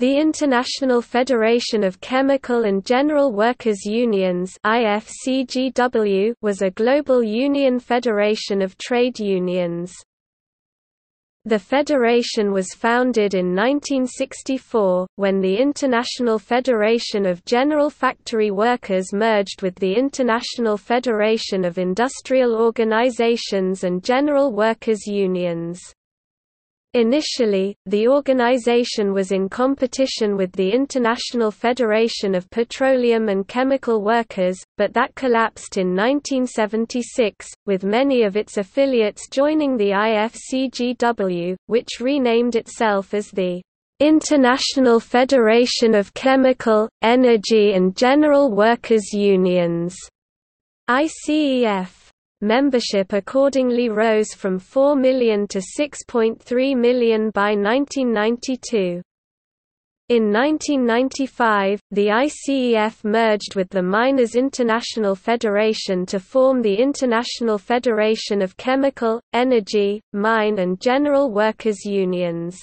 The International Federation of Chemical and General Workers' Unions (IFCGW) was a global union federation of trade unions. The federation was founded in 1964, when the International Federation of General Factory Workers merged with the International Federation of Industrial Organizations and General Workers' Unions. Initially, the organization was in competition with the International Federation of Petroleum and Chemical Workers, but that collapsed in 1976, with many of its affiliates joining the IFCGW, which renamed itself as the International Federation of Chemical, Energy and General Workers' Unions (ICEF). Membership accordingly rose from 4 million to 6.3 million by 1992. In 1995, the ICEF merged with the Miners' International Federation to form the International Federation of Chemical, Energy, Mine and General Workers' Unions.